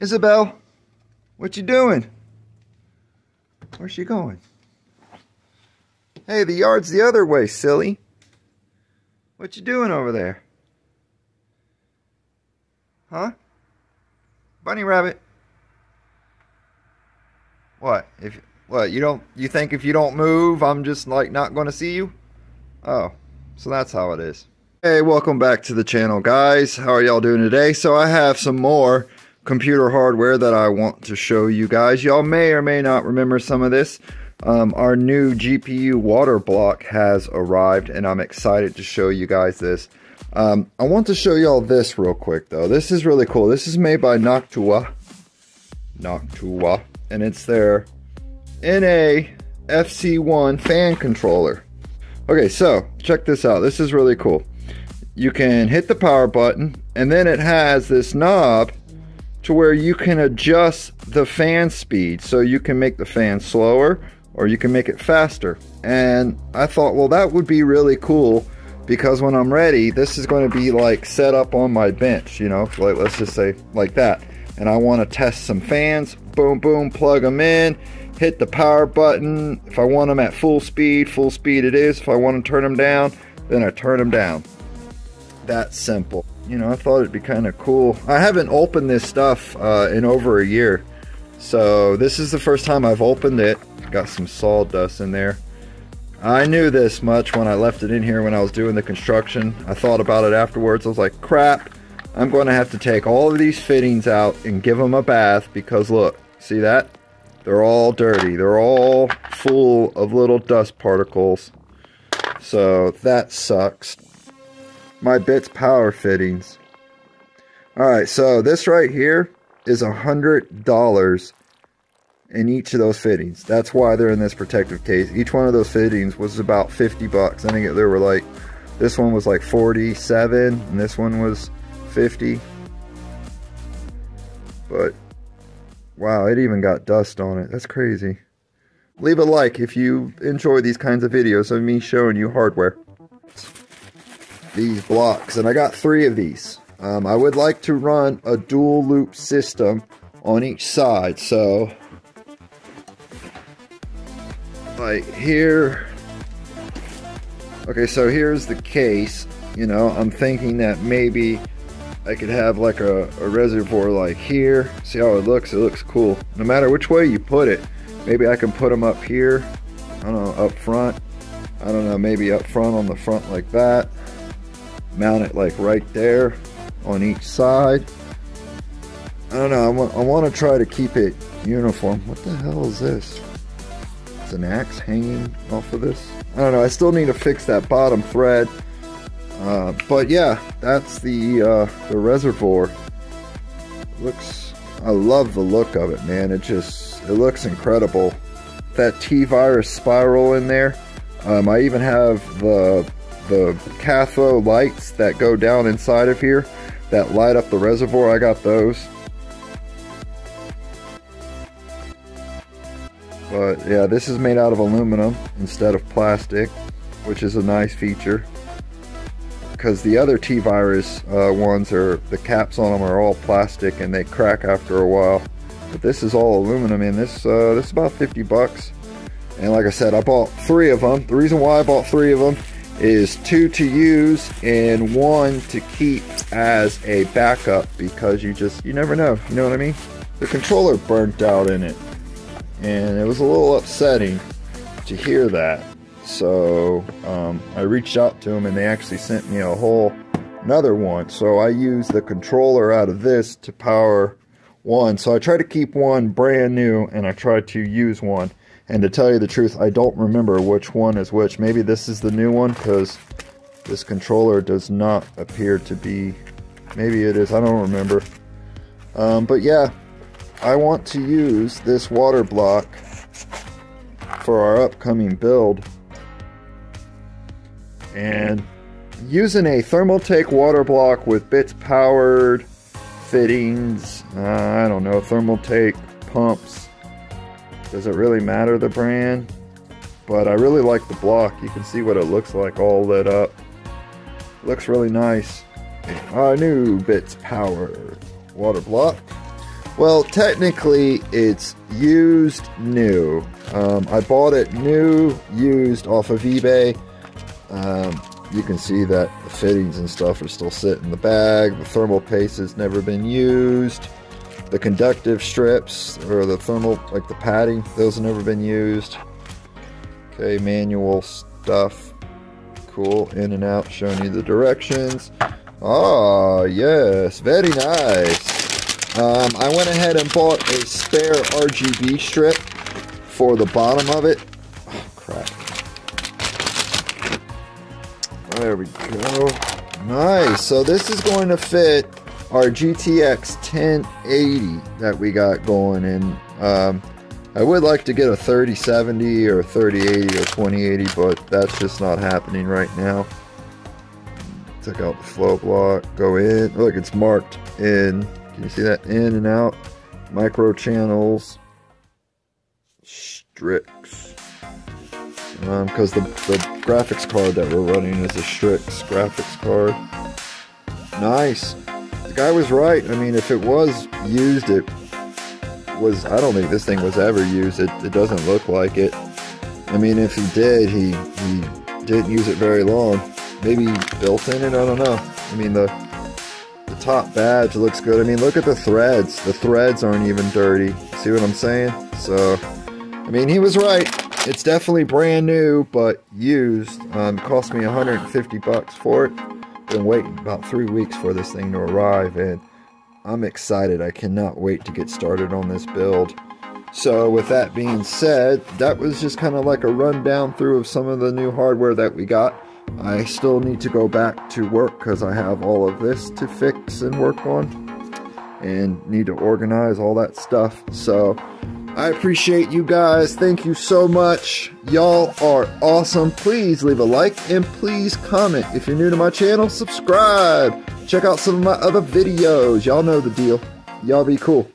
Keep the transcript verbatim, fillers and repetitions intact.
Isabel, what you doing? Where's she going? Hey, the yard's the other way, silly. What you doing over there? Huh? Bunny rabbit. What? If what, you don't you think if you don't move, I'm just like not going to see you? Oh. So that's how it is. Hey, welcome back to the channel, guys. How are y'all doing today? So I have some more computer hardware that I want to show you guys. Y'all may or may not remember some of this. Um, our new G P U water block has arrived, and I'm excited to show you guys this. Um, I want to show y'all this real quick, though. This is really cool. This is made by Noctua. Noctua. And it's their N A F C one fan controller. Okay, so check this out. This is really cool. You can hit the power button, and then it has this knob to where you can adjust the fan speed. So you can make the fan slower, or you can make it faster. And I thought, well, that would be really cool, because when I'm ready, this is going to be like set up on my bench, you know, like let's just say like that. And I want to test some fans. Boom, boom, plug them in, hit the power button. If I want them at full speed, full speed it is. If I want to turn them down, then I turn them down. That simple. You know, I thought it'd be kind of cool. I haven't opened this stuff uh, in over a year. So this is the first time I've opened it. Got some sawdust in there. I knew this much when I left it in here when I was doing the construction. I thought about it afterwards. I was like, crap, I'm going to have to take all of these fittings out and give them a bath, because look, see that? They're all dirty. They're all full of little dust particles. So that sucks. My Bitspower fittings. Alright, so this right here is one hundred dollars in each of those fittings. That's why they're in this protective case. Each one of those fittings was about fifty bucks. I think there were like, this one was like forty-seven, and this one was fifty. But, wow, it even got dust on it. That's crazy. Leave a like if you enjoy these kinds of videos of me showing you hardware. These blocks, and I got three of these. Um, I would like to run a dual loop system on each side, so like here. Okay, so here's the case. You know, I'm thinking that maybe I could have like a, a reservoir like here. See how it looks? It looks cool. No matter which way you put it, maybe I can put them up here. I don't know, up front. I don't know, maybe up front on the front like that. Mount it like right there on each side. I don't know, I want, I want to try to keep it uniform. What the hell is this? It's an axe hanging off of this? I don't know, I still need to fix that bottom thread. Uh, but yeah, that's the, uh, the reservoir. It looks, I love the look of it, man. It just, it looks incredible. That T virus spiral in there. Um, I even have the the cathode lights that go down inside of here that light up the reservoir. I got those. But yeah, this is made out of aluminum instead of plastic, which is a nice feature, because the other T virus uh, ones are, the caps on them are all plastic and they crack after a while, but this is all aluminum. And this uh, this is about fifty bucks, and like I said, I bought three of them. The reason why I bought three of them is two to use and one to keep as a backup, because you just, you never know, you know what I mean? The controller burnt out in it, and it was a little upsetting to hear that. So um, I reached out to them, and they actually sent me a whole another one. So I used the controller out of this to power one. So I try to keep one brand new, and I try to use one. And to tell you the truth, I don't remember which one is which. Maybe this is the new one, because this controller does not appear to be... Maybe it is, I don't remember. Um, but yeah, I want to use this water block for our upcoming build. And using a Thermaltake water block with Bitspower fittings, uh, I don't know, Thermaltake pumps. Does it really matter the brand? But I really like the block. You can see what it looks like all lit up. It looks really nice. Our new Bitspower water block. Well, technically, it's used new. Um, I bought it new, used off of eBay. Um, you can see that the fittings and stuff are still sitting in the bag. The thermal paste has never been used. The conductive strips, or the thermal, like the padding, those have never been used. Okay, manual stuff. Cool, in and out, showing you the directions. Ah, yes, very nice. Um, I went ahead and bought a spare R G B strip for the bottom of it. Oh, crap. There we go. Nice, so this is going to fit our G T X ten eighty that we got going, and um, I would like to get a thirty seventy or thirty eighty or twenty eighty, but that's just not happening right now. Took out the flow block, go in, look, it's marked in, can you see that? In and out, micro channels, Strix, because um, the, the graphics card that we're running is a Strix graphics card. Nice. Guy was right. I mean, if it was used, it was, I don't think this thing was ever used. It, it doesn't look like it. I mean, if he did, he, he didn't use it very long. Maybe built in it, I don't know. I mean, the, the top badge looks good. I mean, look at the threads. The threads aren't even dirty. See what I'm saying? So, I mean, he was right. It's definitely brand new, but used. Um, cost me one hundred fifty bucks for it. Been waiting about three weeks for this thing to arrive, and I'm excited. I cannot wait to get started on this build. So with that being said, that was just kind of like a rundown through of some of the new hardware that we got. I still need to go back to work because I have all of this to fix and work on and need to organize all that stuff. So I appreciate you guys. Thank you so much. Y'all are awesome. Please leave a like and please comment. If you're new to my channel, subscribe. Check out some of my other videos. Y'all know the deal. Y'all be cool.